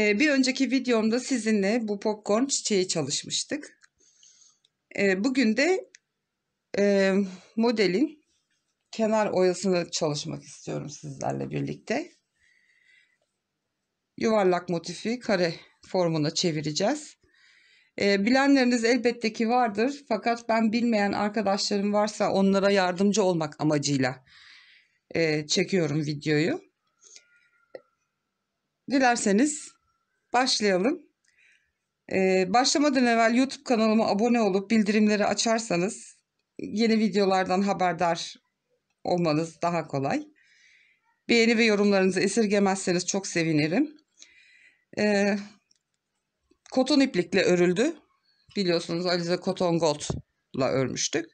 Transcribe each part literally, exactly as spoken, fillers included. Bir önceki videomda sizinle bu popcorn çiçeği çalışmıştık. Bugün de modelin kenar oyasını çalışmak istiyorum sizlerle birlikte. Yuvarlak motifi kare formuna çevireceğiz. Bilenleriniz elbette ki vardır. Fakat ben bilmeyen arkadaşlarım varsa onlara yardımcı olmak amacıyla çekiyorum videoyu. Dilerseniz başlayalım. Ee, başlamadan evvel YouTube kanalıma abone olup bildirimleri açarsanız yeni videolardan haberdar olmanız daha kolay. Beğeni ve yorumlarınızı esirgemezseniz çok sevinirim. Ee, koton iplikle örüldü. Biliyorsunuz Alize Cotton Gold'la örmüştük.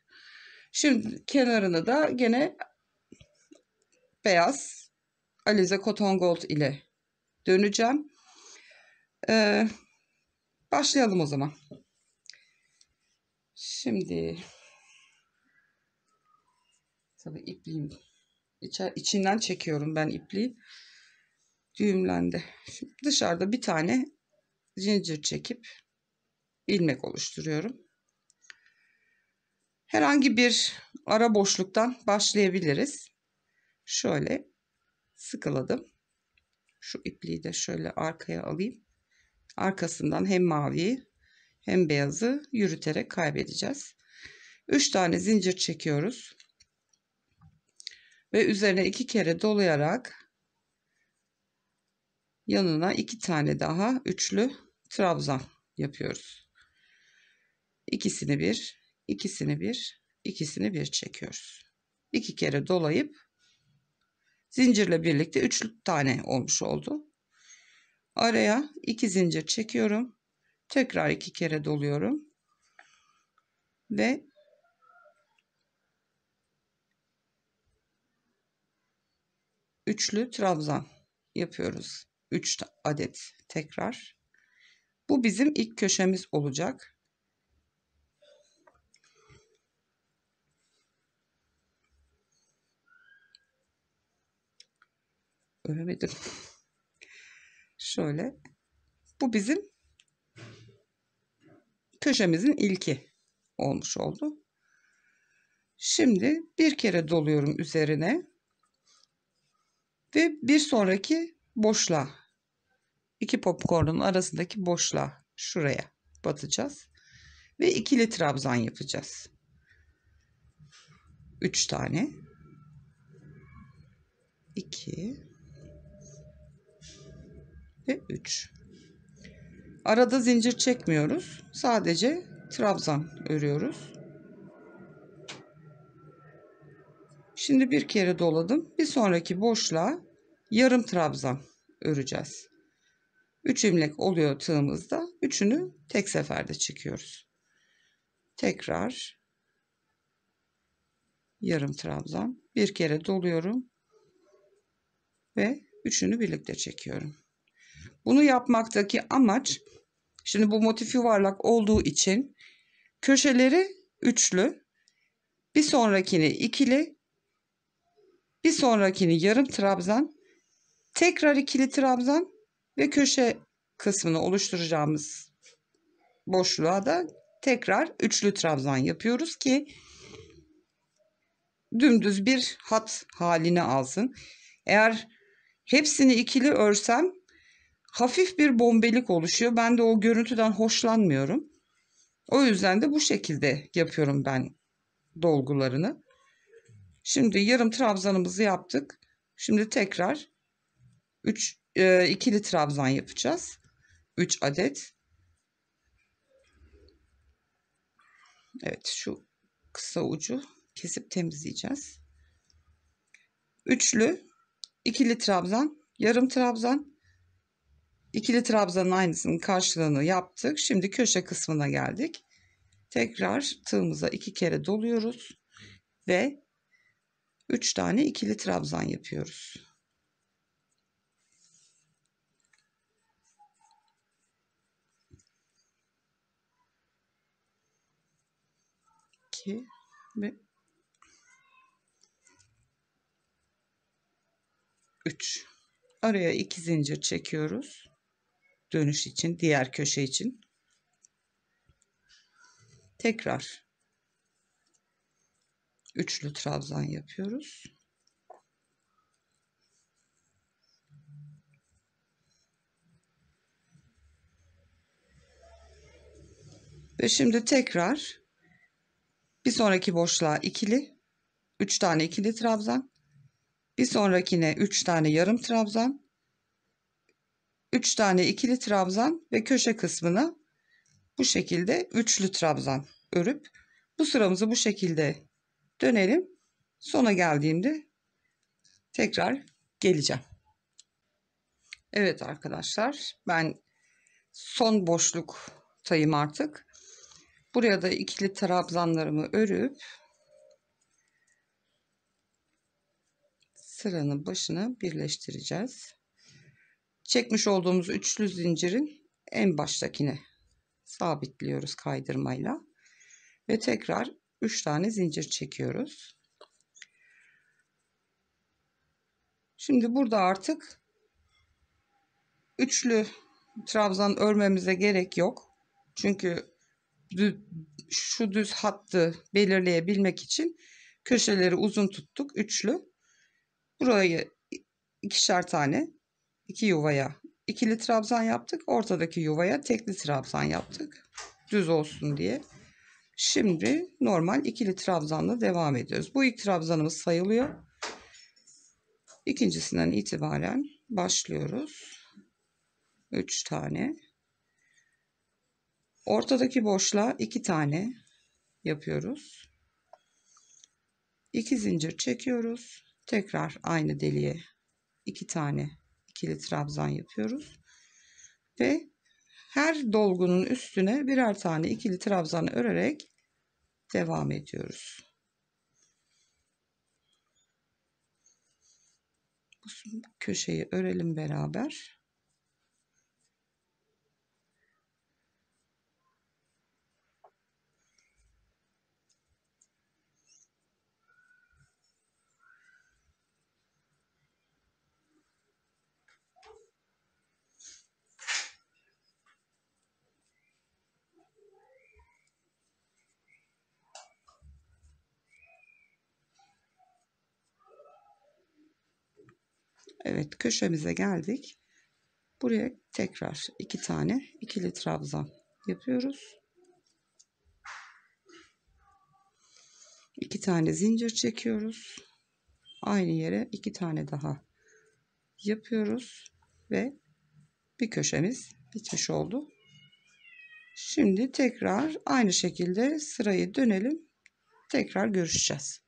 Şimdi kenarını da gene beyaz Alize Cotton Gold ile döneceğim. Ee, başlayalım o zaman. Şimdi tabii ipliğim içer, içinden çekiyorum ben ipliği. Düğümlendi. Şimdi dışarıda bir tane zincir çekip ilmek oluşturuyorum. Herhangi bir ara boşluktan başlayabiliriz. Şöyle sıkıladım. Şu ipliği de şöyle arkaya alayım. Arkasından hem maviyi hem beyazı yürüterek kaybedeceğiz. üç tane zincir çekiyoruz. Ve üzerine iki kere dolayarak yanına iki tane daha üçlü trabzan yapıyoruz. İkisini bir, ikisini bir, ikisini bir çekiyoruz. iki kere dolayıp zincirle birlikte üçlü tane olmuş oldu. Araya iki zincir çekiyorum. Tekrar iki kere doluyorum. Ve üçlü trabzan yapıyoruz. üç adet tekrar. Bu bizim ilk köşemiz olacak. Öremedim. Şöyle, bu bizim köşemizin ilki olmuş oldu. Şimdi bir kere doluyorum üzerine ve bir sonraki boşluğa, iki popcornun arasındaki boşluğa, şuraya batacağız ve ikili trabzan yapacağız. Üç tane, iki ve üç. Arada zincir çekmiyoruz. Sadece trabzan örüyoruz. Şimdi bir kere doladım. Bir sonraki boşluğa yarım trabzan öreceğiz. üç ilmek oluyor tığımızda. üçünü tek seferde çekiyoruz. Tekrar yarım trabzan. Bir kere doluyorum ve üçünü birlikte çekiyorum. Bunu yapmaktaki amaç, şimdi bu motif yuvarlak olduğu için köşeleri üçlü, bir sonrakini ikili, bir sonrakini yarım trabzan, tekrar ikili trabzan ve köşe kısmını oluşturacağımız boşluğa da tekrar üçlü trabzan yapıyoruz ki dümdüz bir hat haline alsın. Eğer hepsini ikili örsem hafif bir bombelik oluşuyor. Ben de o görüntüden hoşlanmıyorum. O yüzden de bu şekilde yapıyorum ben dolgularını. Şimdi yarım trabzanımızı yaptık. Şimdi tekrar üç e, ikili trabzan yapacağız. üç adet. Evet, şu kısa ucu kesip temizleyeceğiz. Üçlü, ikili trabzan, yarım trabzan. İkili trabzanın aynısının karşılığını yaptık. Şimdi köşe kısmına geldik. Tekrar tığımıza iki kere doluyoruz ve üç tane ikili trabzan yapıyoruz. iki ve üç. Araya iki zincir çekiyoruz. dönüş için, diğer köşe için. Tekrar üçlü trabzan yapıyoruz. Ve şimdi tekrar bir sonraki boşluğa ikili, üç tane ikili trabzan, bir sonrakine üç tane yarım trabzan, üç tane ikili trabzan ve köşe kısmına bu şekilde üçlü trabzan örüp bu sıramızı bu şekilde dönelim. Sona geldiğimde tekrar geleceğim. Evet arkadaşlar, ben son boşluktayım artık. Buraya da ikili trabzanlarımı örüp sıranın başını birleştireceğiz. Çekmiş olduğumuz üçlü zincirin en baştakine sabitliyoruz kaydırmayla ve tekrar üç tane zincir çekiyoruz. Şimdi burada artık üçlü trabzan örmemize gerek yok. Çünkü şu düz hattı belirleyebilmek için köşeleri uzun tuttuk, üçlü. Burayı ikişer tane, iki yuvaya ikili trabzan yaptık, ortadaki yuvaya tekli trabzan yaptık düz olsun diye. Şimdi normal ikili trabzanla devam ediyoruz. Bu ilk trabzanımız sayılıyor. İkincisinden itibaren başlıyoruz. Üç tane. Ortadaki boşluğa iki tane yapıyoruz. İki zincir çekiyoruz. Tekrar aynı deliğe iki tane ikili trabzan yapıyoruz. Ve her dolgunun üstüne birer tane ikili trabzan örerek devam ediyoruz. Bu köşeyi örelim beraber. Evet, köşemize geldik. Buraya tekrar iki tane ikili trabzan yapıyoruz. İki tane zincir çekiyoruz. Aynı yere iki tane daha yapıyoruz ve bir köşemiz bitmiş oldu. Şimdi tekrar aynı şekilde sırayı dönelim. Tekrar görüşeceğiz.